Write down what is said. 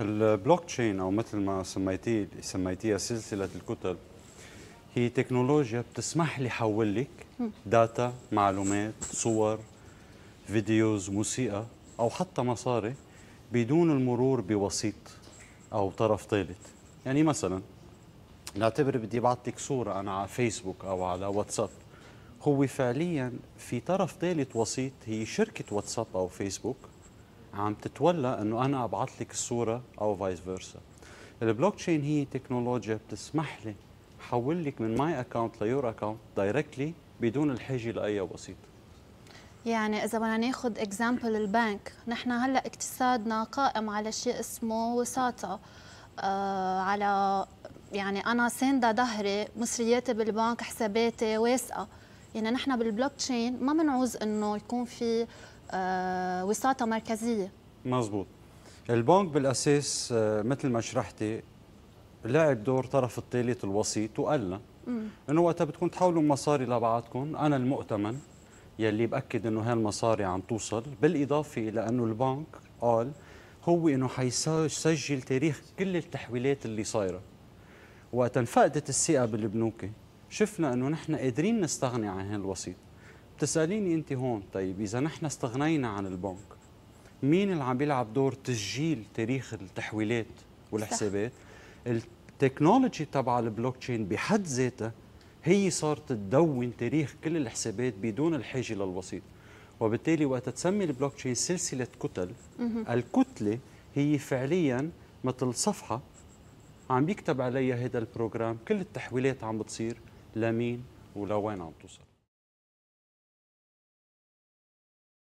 البلوك تشين أو مثل ما سميتيها سلسلة الكتل هي تكنولوجيا بتسمح لي حول لك داتا، معلومات، صور، فيديوز، موسيقى أو حتى مصاري بدون المرور بوسيط أو طرف ثالث. يعني مثلا نعتبر بدي ابعث لك صورة أنا على فيسبوك أو على واتساب، هو فعليا في طرف ثالث وسيط هي شركة واتساب أو فيسبوك عم تتولى أنه أنا ابعث لك الصورة أو فايس فيرسا. البلوك تشين هي تكنولوجيا بتسمح لي حول لك من ماي اكونت ليور اكونت دايركتلي بدون الحاجة لأي وسيط. يعني إذا بدنا ناخذ اكزامبل البنك، نحن هلا اقتصادنا قائم على شيء اسمه وساطة، على يعني أنا ساندة ظهري، مصرياتي بالبنك، حساباتي واثقة. يعني نحن بالبلوك تشين ما بنعوز إنه يكون في وساطة مركزية. مزبوط. البنك بالأساس مثل ما شرحتي لعب دور طرف الثالث الوسيط، وقالنا إنه وقتها بدكم تحولوا مصاري لبعضكم، أنا المؤتمن يلي بأكد إنه هالمصاري عم توصل، بالإضافة إلى إنه البنك قال هو إنه حيسجل تاريخ كل التحويلات اللي صايرة. وقت انفقدت الثقة بالبنوك شفنا إنه نحن قادرين نستغني عن هالوسيط. بتسأليني أنت هون، طيب إذا نحن استغنينا عن البنك، مين اللي عم بيلعب دور تسجيل تاريخ التحويلات والحسابات؟ التكنولوجي تبع البلوك تشين بحد ذاتها هي صارت تدون تاريخ كل الحسابات بدون الحاجة للوسيط، وبالتالي وقت تسمي البلوك تشين سلسلة كتل، الكتلة هي فعليا مثل صفحة عم بيكتب عليها هذا البروجرام كل التحويلات عم بتصير لمين ولوين عم توصل.